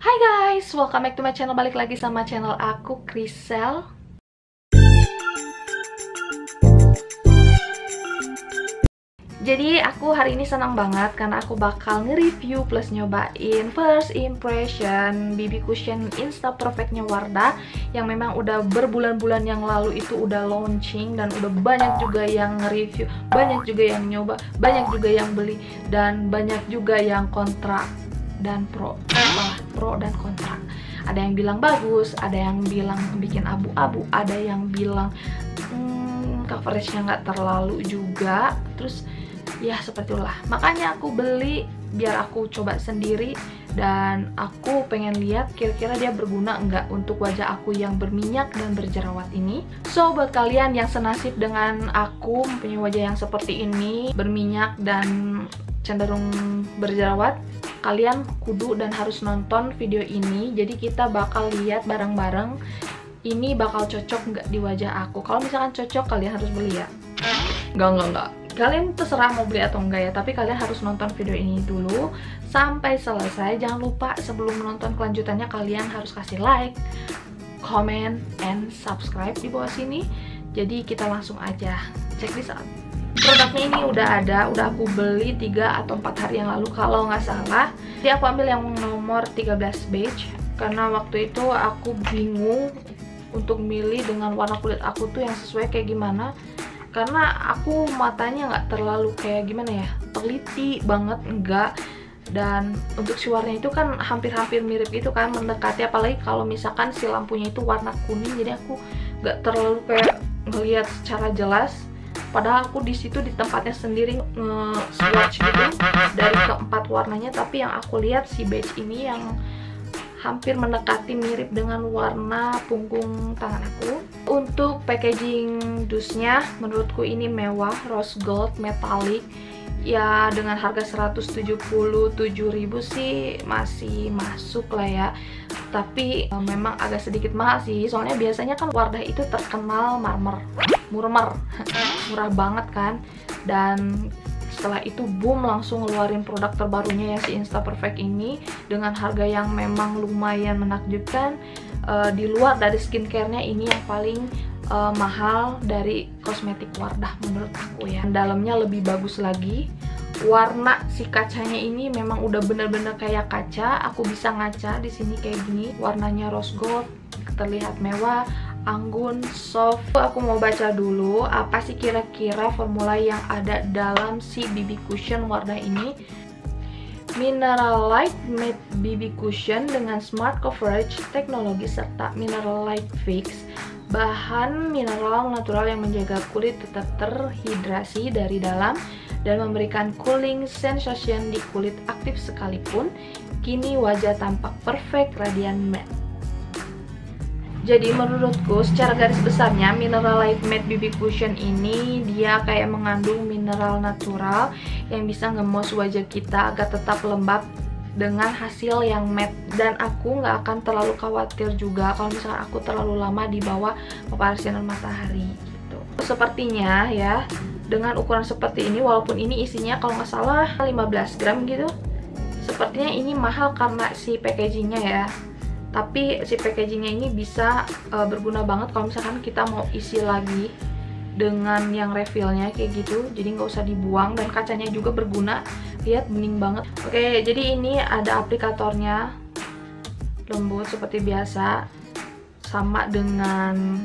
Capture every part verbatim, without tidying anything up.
Hai guys, welcome back to my channel. Balik lagi sama channel aku, Krisel. Jadi aku hari ini senang banget karena aku bakal nge-review plus nyobain first impression B B Cushion Instaperfectnya Wardah, yang memang udah berbulan-bulan yang lalu itu udah launching dan udah banyak juga yang nge-review, banyak juga yang nyoba, banyak juga yang beli, dan banyak juga yang kontrak dan pro, malah pro dan kontra. Ada yang bilang bagus, ada yang bilang bikin abu-abu, ada yang bilang hmm, coveragenya nggak terlalu juga. Terus ya seperti itulah. Makanya aku beli biar aku coba sendiri dan aku pengen lihat kira-kira dia berguna nggak untuk wajah aku yang berminyak dan berjerawat ini. So buat kalian yang senasib dengan aku mempunyai wajah yang seperti ini, berminyak dan cenderung berjerawat, kalian kudu dan harus nonton video ini. Jadi kita bakal lihat bareng-bareng ini bakal cocok nggak di wajah aku. Kalau misalkan cocok, kalian harus beli ya. Nggak, nggak, nggak. Kalian terserah mau beli atau enggak ya, tapi kalian harus nonton video ini dulu sampai selesai. Jangan lupa sebelum menonton kelanjutannya, kalian harus kasih like, comment, and subscribe di bawah sini. Jadi kita langsung aja check this out. Produknya ini udah ada, udah aku beli tiga atau empat hari yang lalu kalau nggak salah. Jadi aku ambil yang nomor tiga belas beige karena waktu itu aku bingung untuk milih dengan warna kulit aku tuh yang sesuai kayak gimana. Karena aku matanya nggak terlalu kayak gimana ya, teliti banget enggak. Dan untuk si warnanya itu kan hampir-hampir mirip gitu kan, mendekati, apalagi kalau misalkan si lampunya itu warna kuning. Jadi aku nggak terlalu kayak ngelihat secara jelas. Padahal aku di situ di tempatnya sendiri nge-swatch gitu dari keempat warnanya, tapi yang aku lihat si beige ini yang hampir mendekati mirip dengan warna punggung tangan aku. Untuk packaging dusnya menurutku ini mewah, rose gold metallic. Ya dengan harga seratus tujuh puluh tujuh ribu sih masih masuk lah ya. Tapi e, memang agak sedikit mahal sih. Soalnya biasanya kan Wardah itu terkenal marmer, murmer, murah banget kan. Dan setelah itu boom langsung ngeluarin produk terbarunya yang si Instaperfect ini dengan harga yang memang lumayan menakjubkan. E, di luar dari skincare-nya ini yang paling Uh, mahal dari kosmetik Wardah menurut aku ya. Dalamnya lebih bagus lagi. Warna si kacanya ini memang udah bener-bener kayak kaca. Aku bisa ngaca di sini kayak gini. Warnanya rose gold, terlihat mewah, anggun, soft. Aku mau baca dulu apa sih kira-kira formula yang ada dalam si B B Cushion Wardah ini. Mineralight Matte B B Cushion dengan Smart Coverage Teknologi serta Mineralight Fix. Bahan mineral natural yang menjaga kulit tetap terhidrasi dari dalam dan memberikan cooling sensation di kulit aktif sekalipun. Kini wajah tampak perfect, radiant matte. Jadi menurutku secara garis besarnya Mineralight Matte B B Cushion ini dia kayak mengandung mineral natural yang bisa ngemos wajah kita agar tetap lembab dengan hasil yang matte. Dan aku nggak akan terlalu khawatir juga kalau misalkan aku terlalu lama di bawah paparan sinar matahari gitu. Sepertinya ya dengan ukuran seperti ini, walaupun ini isinya kalau nggak salah lima belas gram gitu, sepertinya ini mahal karena si packagingnya ya. Tapi si packagingnya ini bisa uh, berguna banget kalau misalkan kita mau isi lagi dengan yang refillnya kayak gitu. Jadi nggak usah dibuang dan kacanya juga berguna. Lihat bening banget. Oke, jadi ini ada aplikatornya, lembut seperti biasa, sama dengan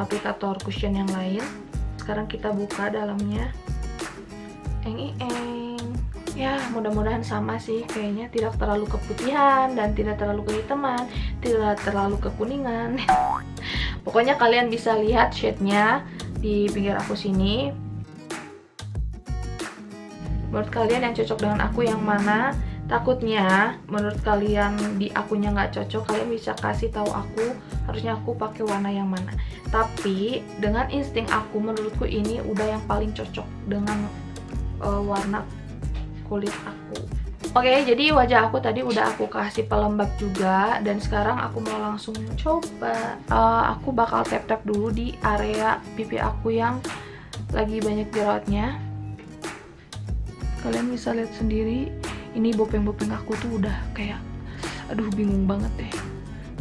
aplikator cushion yang lain. Sekarang kita buka dalamnya. Eng eng. Ya, mudah-mudahan sama sih kayaknya, tidak terlalu keputihan dan tidak terlalu kehitaman, tidak terlalu kekuningan. Pokoknya kalian bisa lihat shade-nya di pinggir aku sini. Menurut kalian yang cocok dengan aku yang mana? Takutnya menurut kalian di akunya nggak cocok, kalian bisa kasih tahu aku harusnya aku pakai warna yang mana. Tapi dengan insting aku, menurutku ini udah yang paling cocok dengan uh, warna kulit aku. Oke, jadi wajah aku tadi udah aku kasih pelembab juga, dan sekarang aku mau langsung coba. Uh, aku bakal tap-tap dulu di area pipi aku yang lagi banyak jerawatnya. Kalian bisa lihat sendiri, ini bopeng-bopeng aku tuh udah kayak Aduh, bingung banget deh.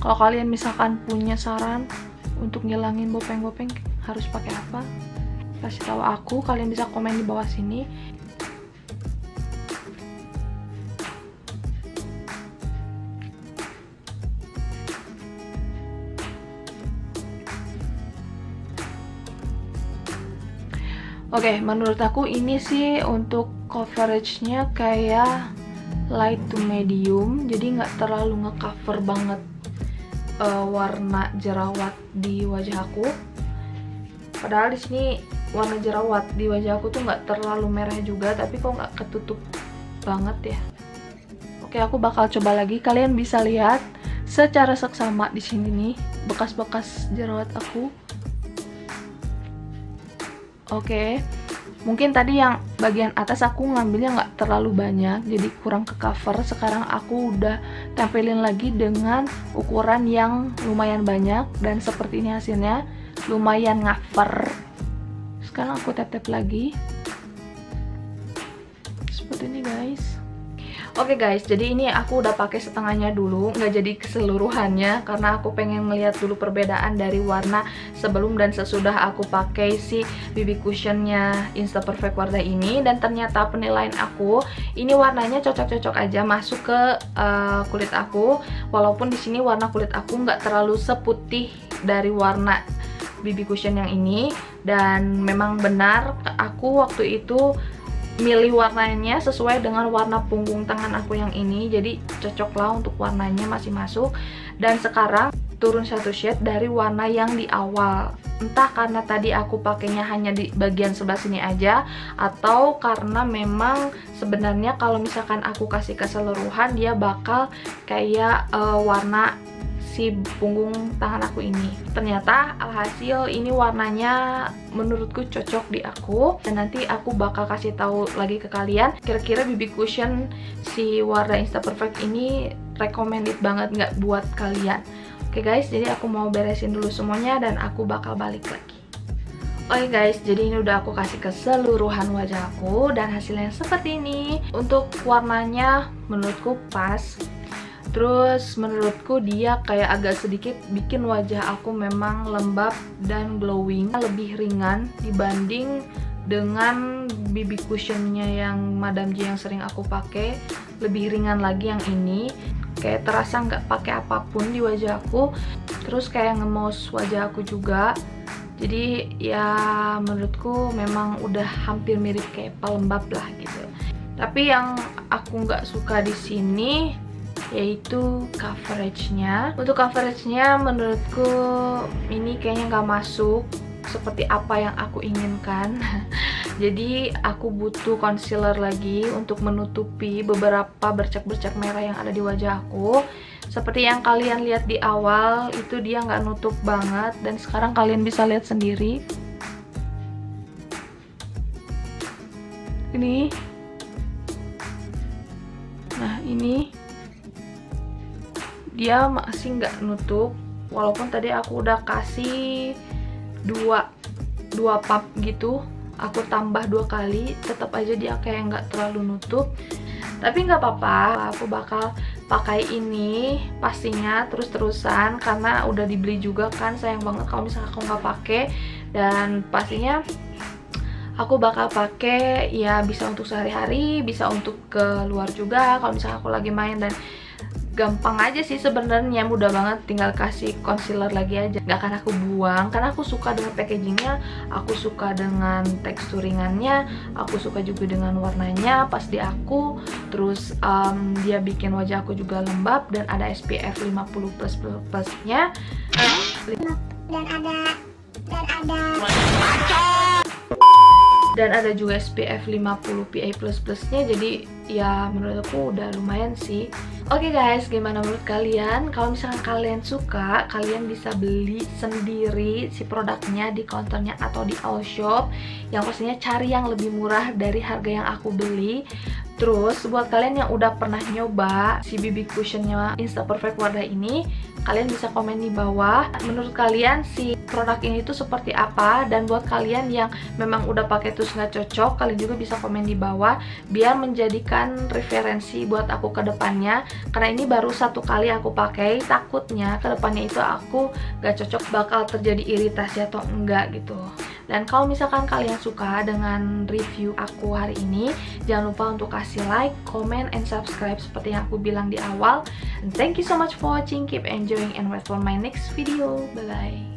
Kalau kalian misalkan punya saran untuk ngilangin bopeng-bopeng harus pakai apa, kasih tahu aku. Kalian bisa komen di bawah sini. Oke, okay, menurut aku ini sih untuk coveragenya kayak light to medium, jadi nggak terlalu ngecover banget uh, warna jerawat di wajah aku. Padahal di sini warna jerawat di wajah aku tuh nggak terlalu merah juga, tapi kok nggak ketutup banget ya. Oke, okay, aku bakal coba lagi. Kalian bisa lihat secara seksama di sini nih bekas-bekas jerawat aku. Oke, okay. Mungkin tadi yang bagian atas aku ngambilnya nggak terlalu banyak, jadi kurang ke cover. Sekarang aku udah tempelin lagi dengan ukuran yang lumayan banyak, dan seperti ini hasilnya, lumayan cover. Sekarang aku tap-tap lagi, seperti ini guys. Oke okay guys, jadi ini aku udah pakai setengahnya dulu, nggak jadi keseluruhannya, karena aku pengen ngeliat dulu perbedaan dari warna sebelum dan sesudah aku pakai si B B Cushionnya Instaperfect Wardah ini. Dan ternyata penilaian aku, ini warnanya cocok-cocok aja masuk ke uh, kulit aku, walaupun di sini warna kulit aku nggak terlalu seputih dari warna B B Cushion yang ini. Dan memang benar, aku waktu itu milih warnanya sesuai dengan warna punggung tangan aku yang ini, jadi cocoklah untuk warnanya masih masuk. Dan sekarang turun satu shade dari warna yang di awal, entah karena tadi aku pakainya hanya di bagian sebelah sini aja, atau karena memang sebenarnya kalau misalkan aku kasih keseluruhan dia bakal kayak uh, warna si punggung tangan aku ini. Ternyata alhasil ini warnanya menurutku cocok di aku, dan nanti aku bakal kasih tahu lagi ke kalian kira-kira B B Cushion si Wardah Instaperfect ini recommended banget nggak buat kalian. Oke guys, jadi aku mau beresin dulu semuanya dan aku bakal balik lagi. Oke guys, jadi ini udah aku kasih keseluruhan wajah aku dan hasilnya seperti ini. Untuk warnanya menurutku pas. Terus menurutku dia kayak agak sedikit bikin wajah aku memang lembab dan glowing, lebih ringan dibanding dengan B B Cushionnya yang Madame G yang sering aku pakai. Lebih ringan lagi yang ini, kayak terasa nggak pakai apapun di wajah aku. Terus kayak nge-mousse wajah aku juga. Jadi ya menurutku memang udah hampir mirip kayak pelembab lah gitu. Tapi yang aku nggak suka di sini yaitu coveragenya. Untuk coveragenya menurutku ini kayaknya nggak masuk seperti apa yang aku inginkan. Jadi aku butuh concealer lagi untuk menutupi beberapa bercak-bercak merah yang ada di wajah aku. Seperti yang kalian lihat di awal itu dia nggak nutup banget, dan sekarang kalian bisa lihat sendiri. Ini, nah ini dia masih nggak nutup, walaupun tadi aku udah kasih dua dua pump gitu, aku tambah dua kali, tetap aja dia kayak nggak terlalu nutup. Tapi nggak apa-apa, aku bakal pakai ini pastinya terus-terusan karena udah dibeli juga kan, sayang banget kalau misalnya aku nggak pakai. Dan pastinya aku bakal pakai ya, bisa untuk sehari-hari, bisa untuk keluar juga kalau misalnya aku lagi main. Dan gampang aja sih sebenarnya, mudah banget, tinggal kasih concealer lagi aja, nggak akan aku buang karena aku suka dengan packagingnya, aku suka dengan tekstur ringannya, aku suka juga dengan warnanya pas di aku. Terus um, dia bikin wajah aku juga lembab dan ada S P F lima puluh plus plusnya, dan ada dan ada dan ada juga S P F lima puluh P A plus plus nya. Jadi ya menurut aku udah lumayan sih. Oke guys, gimana menurut kalian? Kalau misalkan kalian suka, kalian bisa beli sendiri si produknya di counternya atau di all shop, yang pastinya cari yang lebih murah dari harga yang aku beli. Terus buat kalian yang udah pernah nyoba si B B Cushionnya Instaperfect Wardah ini, kalian bisa komen di bawah menurut kalian si produk ini tuh seperti apa. Dan buat kalian yang memang udah pakai terus nggak cocok, kalian juga bisa komen di bawah biar menjadikan referensi buat aku ke depannya. Karena ini baru satu kali aku pakai, takutnya ke depannya itu aku nggak cocok, bakal terjadi iritasi atau enggak gitu. Dan kalau misalkan kalian suka dengan review aku hari ini, jangan lupa untuk kasih like, comment, and subscribe seperti yang aku bilang di awal. And thank you so much for watching, keep enjoying and wait for my next video. Bye-bye.